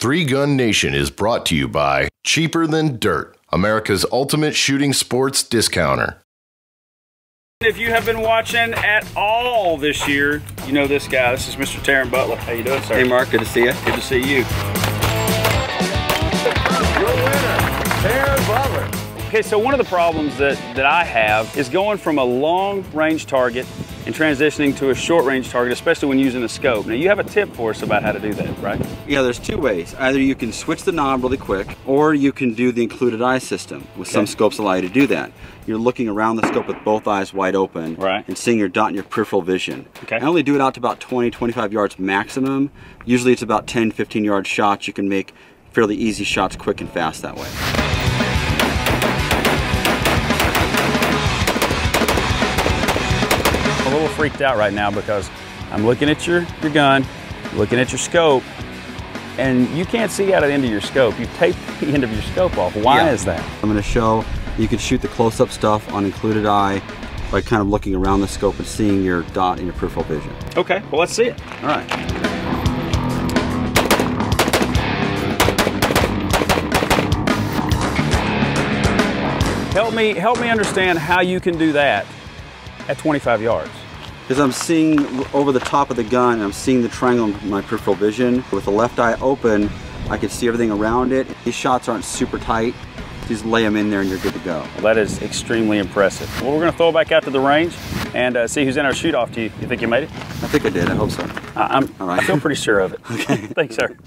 Three Gun Nation is brought to you by Cheaper Than Dirt, America's ultimate shooting sports discounter. If you have been watching at all this year, you know this guy. This is Mr. Taran Butler. How you doing, sir? Hey, Mark. Good to see you. Good to see you. Your winner, Taran Butler. Okay, so one of the problems that I have is going from a long-range target and transitioning to a short-range target, especially when using a scope. Now, you have a tip for us about how to do that, right? Yeah, there's two ways. Either you can switch the knob really quick, or you can do the included eye system. With some scopes allow you to do that. You're looking around the scope with both eyes wide open and seeing your dot in your peripheral vision. I only do it out to about 20, 25 yards maximum. Usually it's about 10, 15-yard shots. You can make fairly easy shots quick and fast that way. I'm a little freaked out right now because I'm looking at your gun, looking at your scope, and you can't see out of the end of your scope. You've taped the end of your scope off. Why is that? I'm going to show you can shoot the close-up stuff on included eye by kind of looking around the scope and seeing your dot in your peripheral vision. Okay, well, let's see it. All right. Help me understand how you can do that at 25 yards. Because I'm seeing over the top of the gun, and I'm seeing the triangle in my peripheral vision. With the left eye open, I can see everything around it. These shots aren't super tight. Just lay them in there and you're good to go. Well, that is extremely impressive. Well, we're gonna throw it back out to the range and see who's in our shoot off to you. You think you made it? I think I did, I hope so. I feel pretty sure of it. Okay. Thanks, sir.